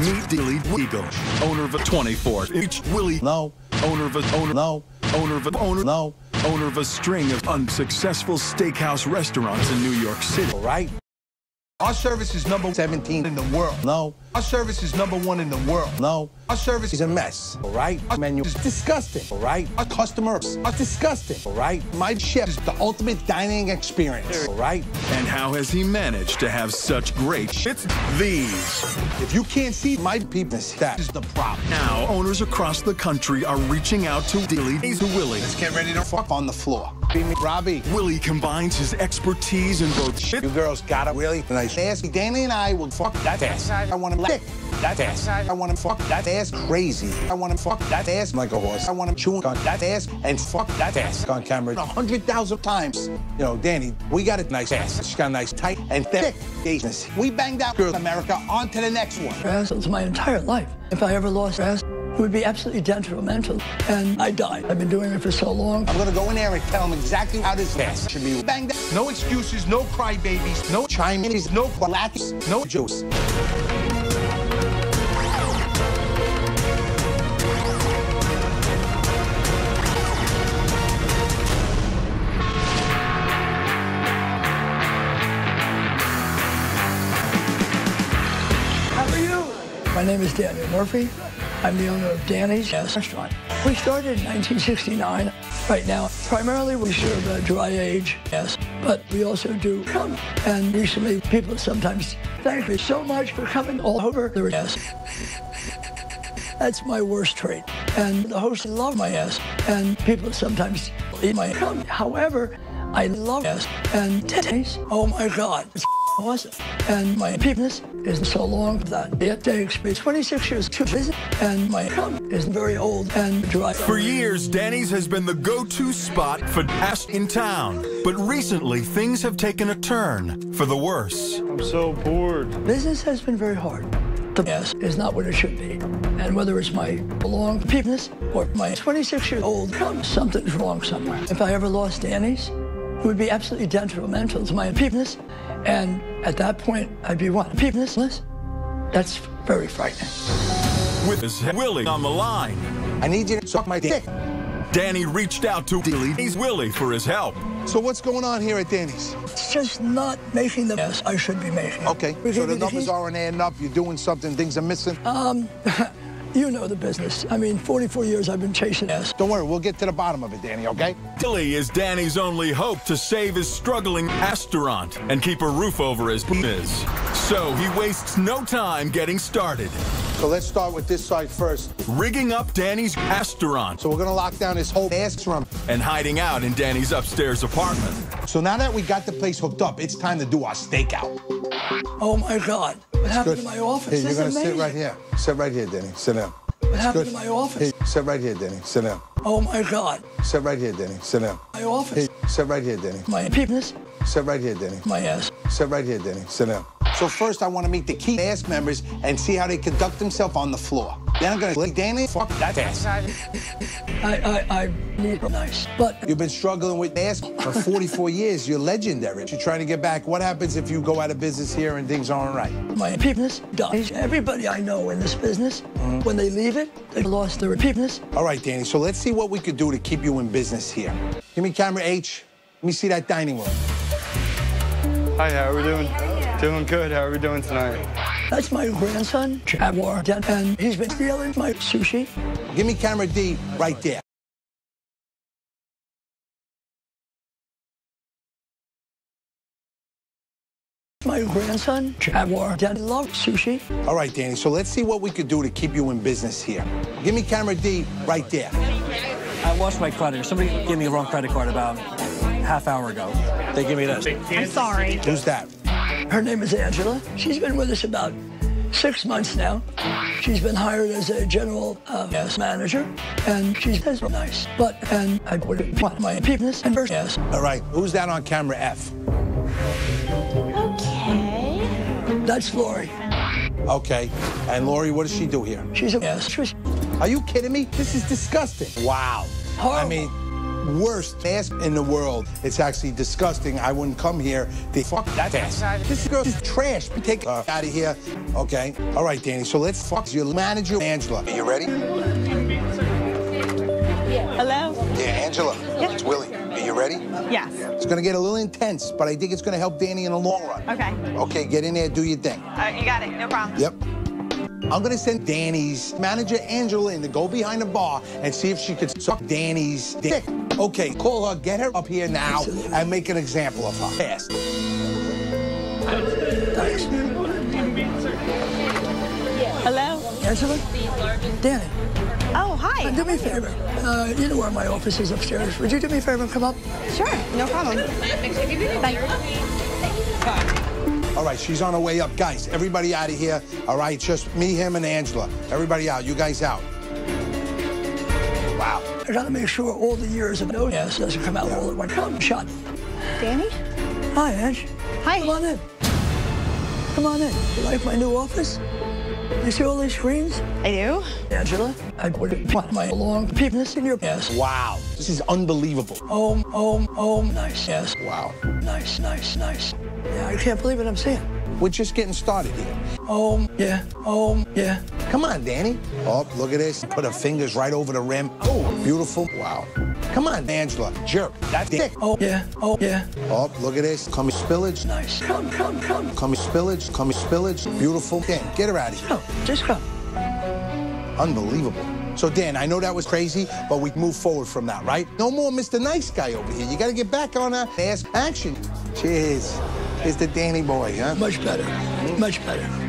Meet Dilly Wiggle, owner of a 24-inch Willy. No. Owner of a string of unsuccessful steakhouse restaurants in New York City. All right. Our service is number 17 in the world. No. Our service is number 1 in the world. No. Our service is a mess. All right. Our menu is disgusting. All right. Our customers are disgusting. All right. My chef is the ultimate dining experience. All right. And how has he managed to have such great shits? These. If you can't see my peepness, that is the problem. Now, owners across the country are reaching out to Dilly Wiggle. Let's get ready to fuck on the floor. Robbie. Willie combines his expertise in both shit. You girls got it, really? And I ask Danny and I will fuck that ass. I want him lick that ass. I want him fuck that ass crazy. I want him fuck that ass like a horse. I want him chewing on that ass and fuck that ass on camera 100,000 times. You know, Danny, we got a nice ass. She got a nice tight and thick business. We banged out girl America on to the next one. Ass is my entire life. If I ever lost ass, it would be absolutely detrimental, and I died. I've been doing it for so long. I'm gonna go in there and tell him exactly how this ass should be banged up. No excuses, no crybabies, no chimneys, no collapse, no juice. How are you? My name is Daniel Murphy. I'm the owner of Danny's Restaurant. We started in 1969. Right now, primarily we serve dry aged ass, but we also do cum. And recently, people sometimes thank me so much for coming all over their ass. That's my worst trait. And the hosts love my ass, and people sometimes eat my cum. However, I love ass and titties. Oh my God. It's awesome. And my penis is so long that it takes me 26 years to visit, and my cum is very old and dry. For years, Danny's has been the go-to spot for ass in town. But recently, things have taken a turn for the worse. I'm so bored. Business has been very hard. The ass is not what it should be. And whether it's my long penis or my 26-year-old cum, something's wrong somewhere. If I ever lost Danny's, it would be absolutely detrimental to my penis, and at that point, I'd be one penisless. That's very frightening. With his Willie on the line, I need you to suck my dick. Danny reached out to Dilly's Willie for his help. So what's going on here at Danny's? It's just not making the mess I should be making. Okay, so the numbers aren't adding up. You're doing something. Things are missing. You know the business. I mean, 44 years I've been chasing ass. Don't worry, we'll get to the bottom of it, Danny, okay? Dilly is Danny's only hope to save his struggling restaurant and keep a roof over his penis. So he wastes no time getting started. So let's start with this side first. Rigging up Danny's restaurant. So we're gonna lock down his whole ass room. And hiding out in Danny's upstairs apartment. So now that we got the place hooked up, it's time to do our stakeout. Oh my God, what happened to my office? Hey, you're gonna sit right here. Sit right here, Danny, sit down. What happened to my office? Hey, sit right here, Danny, sit down. Oh my God. Sit right here, Danny, sit down. My office. Hey, sit right here, Danny. My penis. Sit right here, Danny. My ass. Sit right here, Danny, sit down. So first, I want to meet the key ass members and see how they conduct themselves on the floor. Then I'm going to let Danny fuck that ass. I need nice, but... You've been struggling with ass for 44 years. You're legendary. You're trying to get back. What happens if you go out of business here and things aren't right? My penis dies. Everybody I know in this business, when they leave it, they lost their penis. All right, Danny, so let's see what we could do to keep you in business here. Give me camera H. Let me see that dining room. Hi, how are we doing? Doing good. How are we doing tonight? That's my grandson, Chad Ward, and he's been stealing my sushi. Give me camera D right there. My grandson, Chad Ward, loves sushi. All right, Danny, so let's see what we could do to keep you in business here. Give me camera D right there. I lost my credit. Somebody gave me a wrong credit card about half hour ago. They gave me this. I'm sorry. Who's that? Her name is Angela. She's been with us about 6 months now. She's been hired as a general manager, and she's nice. But, and I would want my penis and her ass. All right, who's that on camera F? Okay. That's Lori. Okay, and Lori, what does she do here? She's a ass. Are you kidding me? This is disgusting. Wow. Horrible. I mean, worst ass in the world. It's actually disgusting. I wouldn't come here. They fuck that ass. This girl is trash. Take her out of here. Okay. All right, Danny. So let's fuck your manager, Angela. Are you ready? Hello? Yeah, Angela. Yeah. It's Willie. Are you ready? Yes. It's going to get a little intense, but I think it's going to help Danny in the long run. Okay. Okay, get in there. Do your thing. All right, you got it. No problem. Yep. I'm going to send Danny's manager, Angela, in to go behind the bar and see if she could suck Danny's dick. Okay, call her. Get her up here now and make an example of her. Fast. Hello? Angela? Danny. Oh, hi. Do me a favor. You know where my office is upstairs. Would you do me a favor and come up? Sure, no problem. All right, she's on her way up. Guys, everybody out of here. All right, just me, him, and Angela. Everybody out. You guys out. Wow. I gotta make sure all the years of no ass doesn't come out all at one time. Shut. Danny? Hi, Ange. Hi. Come on in. Come on in. You like my new office? You see all these screens? I do. Angela, I would put my long penis in your ass. Wow. This is unbelievable. Oh, nice ass. Wow. Nice. Yeah, I can't believe what I'm seeing. We're just getting started here. Oh, yeah. Come on, Danny. Oh, look at this. Put her fingers right over the rim. Oh, beautiful. Wow. Come on, Angela. Jerk. That's it. Oh, yeah. Oh, look at this. Come spillage. Nice. Come. Come spillage. Beautiful. Dan, get her out of here. Oh, just come. Unbelievable. So, Dan, I know that was crazy, but we move forward from that, right? No more Mr. Nice Guy over here. You got to get back on our ass action. Cheers. It's the Danny boy, huh? Much better.